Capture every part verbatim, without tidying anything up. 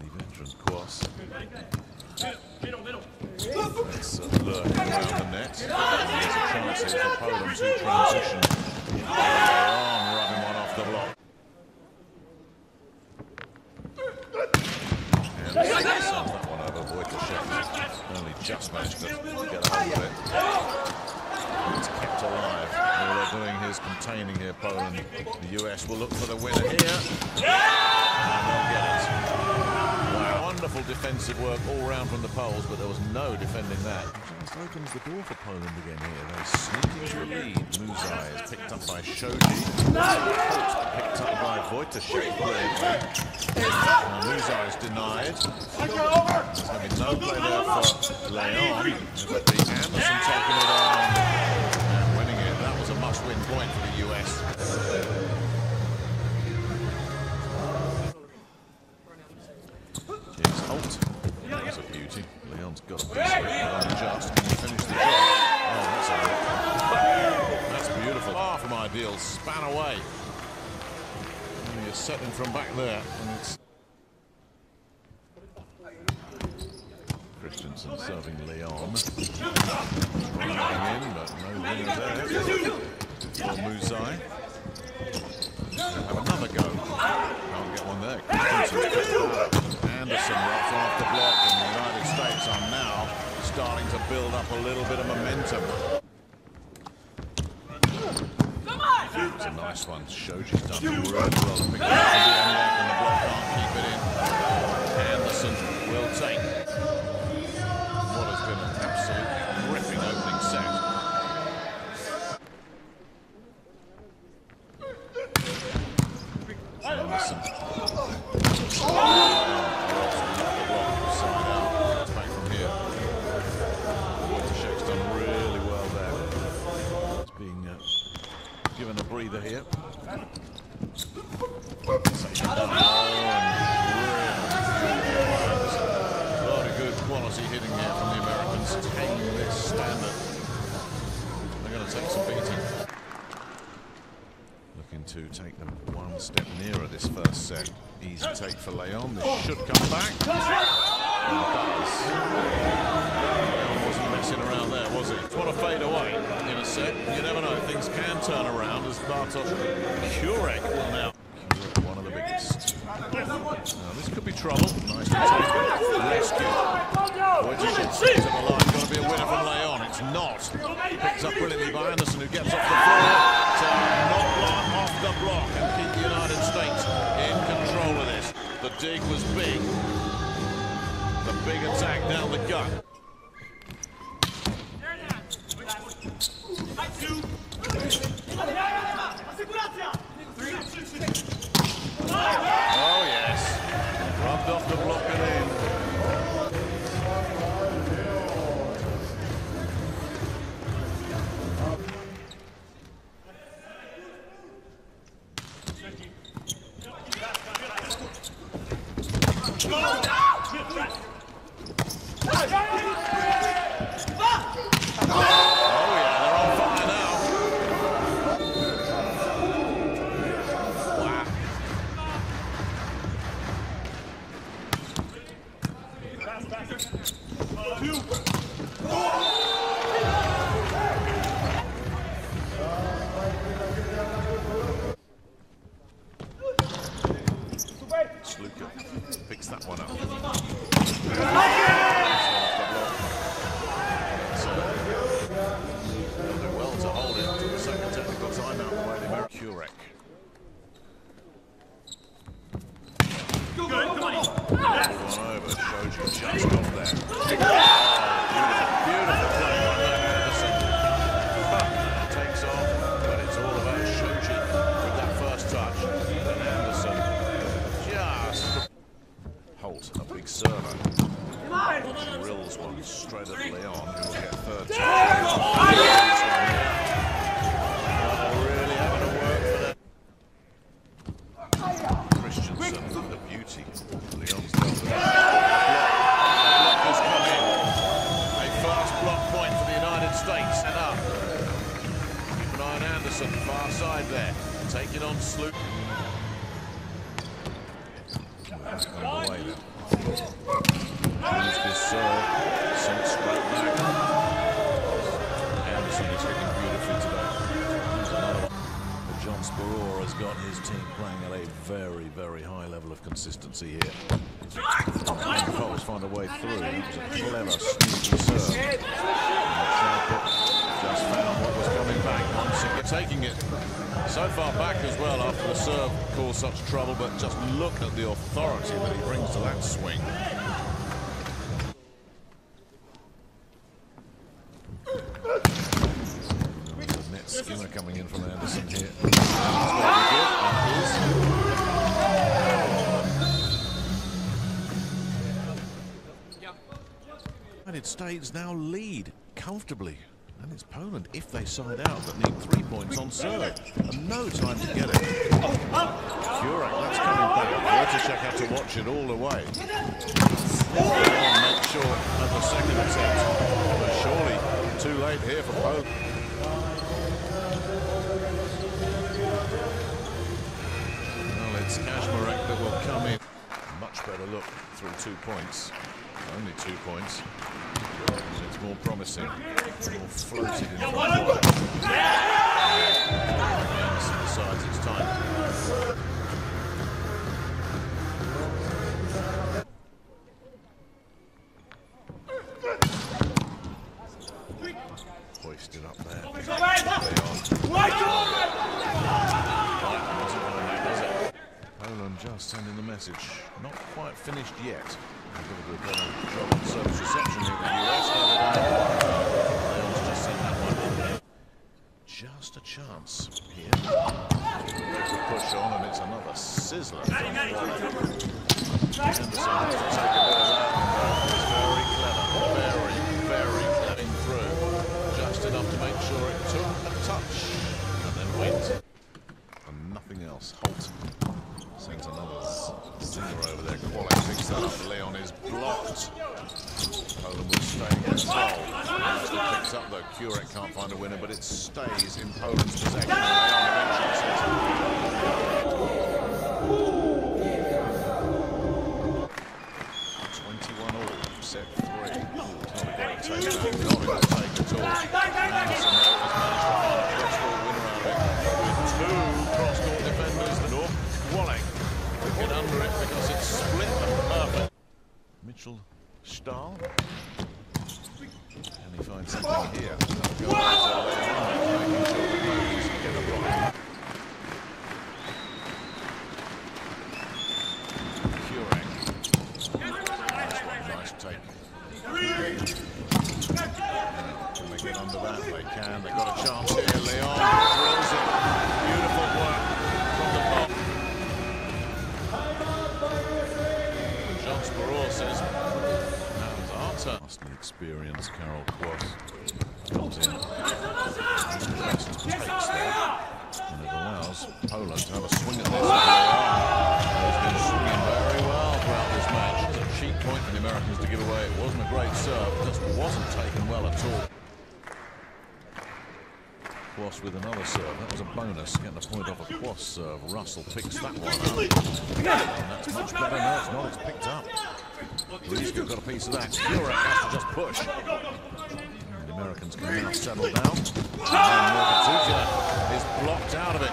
is the veteran Quas. That's a lurk around the net. There's a chance here for Poland to transition. Arm rubbing one off the block. And Smith sums that one over. Wojtaszek only just managed to get out of it. It's kept alive. All they're doing here is containing here, Poland. The U S will look for the winner here. And they'll get it. Wonderful defensive work all round from the Poles, but there was no defending that. It opens the door for Poland again here. They're sneaking to the lead. Muzai is picked up by Shoji. Picked up by Wojtaszek. Muzai is denied. There's going to be no play there for Leon. But the Anderson taking it on and winning it. That was a must-win point for the U S. Leon's got a piece of it, just finish the job. Oh, that's a rip. That's beautiful. Far from ideal, span away. And you're setting from back there. And it's Christensen serving Leon. Running in, but no winners there. For Muzai. Have another go. Can't get one there. Anderson runs off the block, and the United States are now starting to build up a little bit of momentum. Come on! It's a nice one. Shoji's done really well. The big and the block can't keep it in. Anderson will take. What has been an absolutely gripping opening set. Given a breather here. Done well and a lot of good quality hitting here from the Americans, taking this standard. They're going to take some beating. Looking to take them one step nearer this first set. Easy take for Leon. This should come back. Leon wasn't messing around there, was he? What a fade away. You never know, things can turn around as Bartosz Kurek will now. Kurek, one of the biggest. Now, this could be trouble. Nice to take. Rescue. Wojciech stays up alive. Got to be a winner from Leon. It's not. Picked up brilliantly by Anderson, who gets off the floor to knock one off the block and keep the United States in control of this. The dig was big. The big attack down the gut. Oh yes, rubbed off the block and in. Picks that one up. They'll do well to hold it until the second technical timeout by the American. Kurek. Good, come on! One over, Shoji just off there. Oh, beautiful, beautiful play. A big server. Drills one straight at Leon, who will get third. Oh, yeah. Really having to work for that. Christensen with the beauty. Leon's done with that. The block has come in. A fast block point for the United States. And up. Keep an eye on Anderson, far side there. Take it on Sloop. That's going away then. Sparrow has got his team playing at a very, very high level of consistency here. The Poles find a way through. It was a clever sneaky serve. And just found what was coming back. Once again, taking it so far back as well after the serve caused such trouble, but just look at the authority that he brings to that swing. Coming in from Anderson here. United States now lead comfortably, and it's Poland, if they side out, that need three points on serve, and no time to get it. Kurek, that's coming back. Wojtaszek had to watch it all the way. Make sure at the second attempt, but surely too late here for Poland. It's Kaczmarek that will come in. Much better look through two points. Only two points. It's more promising. It's more floated in front of work. Anderson decides it's time. Hoisted up there. Just sending the message, not quite finished yet. We've got a bit of trouble on service reception here. The U S Leon's just sent that one. Just a chance here. There's a push on, and it's another sizzler. Anderson has to take a bit of that. Very clever, very, very cutting through. Just enough to make sure it took a touch, and then went. And nothing else. Holt. Sends another zinger over there. Quas picks that up. Leon is blocked. Poland will stay in control. Still picks up though. Kurek can't find a winner, but it stays in Poland's possession. twenty-one all, set three. Not a great take. Not a good take at all. Anderson has managed to find a cross-ball winner with two cross-ball defenders. The North Walling. Get under it because it's split and perfect. Mitchell Stahl. And he finds something here. Making sure the Poles get a block. Kurek. Nice take. Can they get under that? They can. They've got a chance here. Leon drills it. Beautiful work from the Poles. Says, that was the experience, Carol Quas comes in. And it allows Poland to have a swing at this. He's been swinging very well throughout this match. It's a cheap point for the Americans to give away. It wasn't a great serve, it just wasn't taken well at all. Quas with another serve. That was a bonus, getting a point off a Quas serve. Russell picks that one up. And that's much better. No, it's not. It's picked up. Drzyzga got a piece of that. Kurek has to just push. And the Americans can now settle down. And Morgatuka is blocked out of it.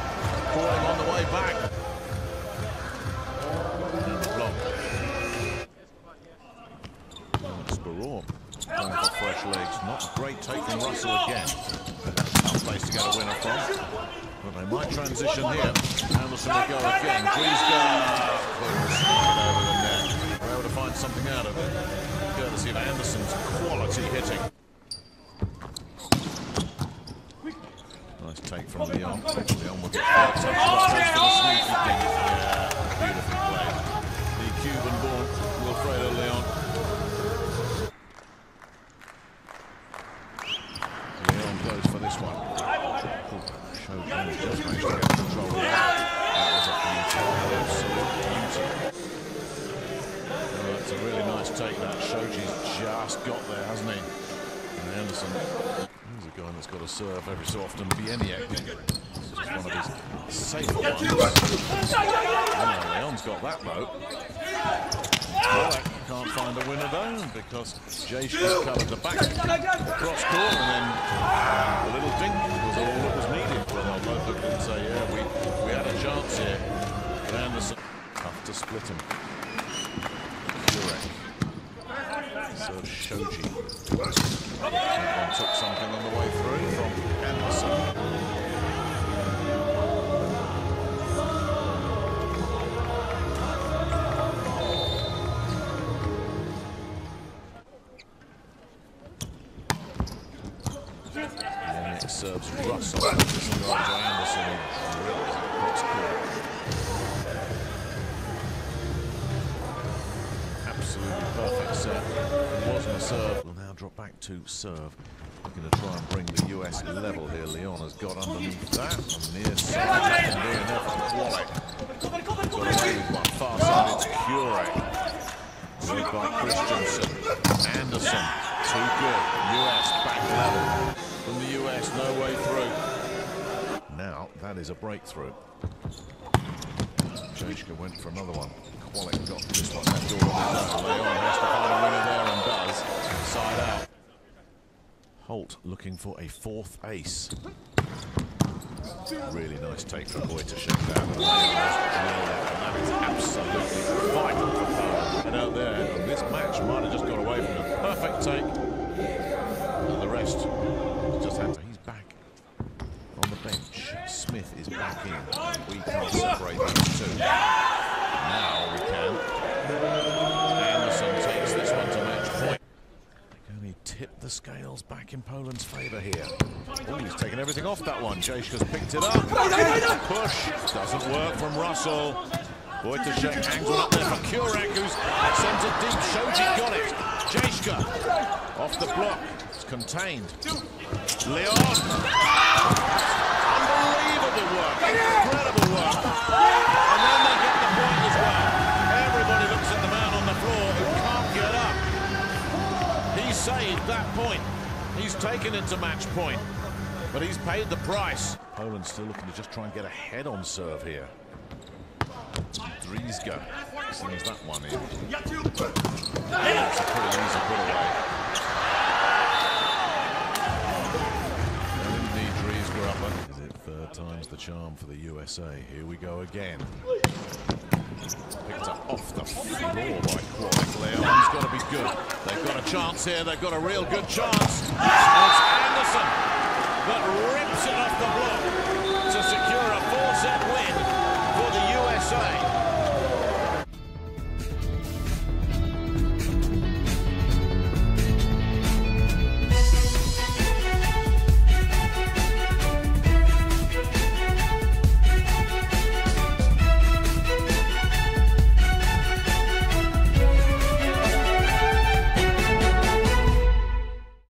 Falling on the way back. And the block. And it's Bartosz. Going for fresh legs. Not great taking Russell again. Place to get a winner from, but they might transition here. Anderson will go again. Drzyzga over the net. We're able to find something out of it, courtesy of Anderson's quality hitting. Nice take from Leon. Leon will get five touches. That's for the Smith. Yeah, beautiful play. The Cuban-born Wilfredo Leon. This one. Shoji just managed to get control of that. That was a beautiful, absolute beauty. Oh, that's a really nice take that. Shoji's just got there, hasn't he? And Anderson, he's a guy that's got to serve every so often. Bieniek. This is one of his safer ones. Oh, Leon's got that though. Well, can't find a winner though, because Jaeschke covered the back cross court, and then a little dink was all that was needed. Well, I'll look and say, yeah, we shots here. And Anderson have to split him. Kurek. So Shoji. That one took something on the way through from Anderson. Serves Russell, Anderson, absolutely perfect serve. It wasn't a serve. Will now drop back to serve. Looking to try and bring the U S level here. Leon has got underneath that. And near serve. Near enough for Wojciech. Far side, it's Kurek. Moved by Christensen. Anderson, too good. U S back level. From the U S, no way through. Now, that is a breakthrough. Jaeschke went for another one. Qualic got this one. That's all on. Leon has to find a winner there and does. Side out. Holt looking for a fourth ace. Really nice take from Wojtaszek down. And that is absolutely vital for Poland. And out there, and this match might have just got away from a perfect take. And the rest... He's back on the bench. Smith is back in. We can't separate these two. Now we can. Anderson takes this one to match point. They can only tip the scales back in Poland's favour here. Oh, he's taken everything off that one. Jaeschke's picked it up. Push. Doesn't work from Russell. Wojtaszek hangs one up there for Kurek, who's sent it deep. Shoji got it. Jaeschke off the block. It's contained. Leon! Unbelievable work! Incredible work! And then they get the point as well. Everybody looks at the man on the floor who can't get up. He saved that point. He's taken it to match point. But he's paid the price. Poland's still looking to just try and get a head on serve here. Drzyzga sends that one in. That's a pretty easy put away. Is it third time's the charm for the U S A? Here we go again. Picked up off the floor by Quas. Leon's got to be good. They've got a chance here. They've got a real good chance. It's Anderson that rips it off the block to secure a four-set win.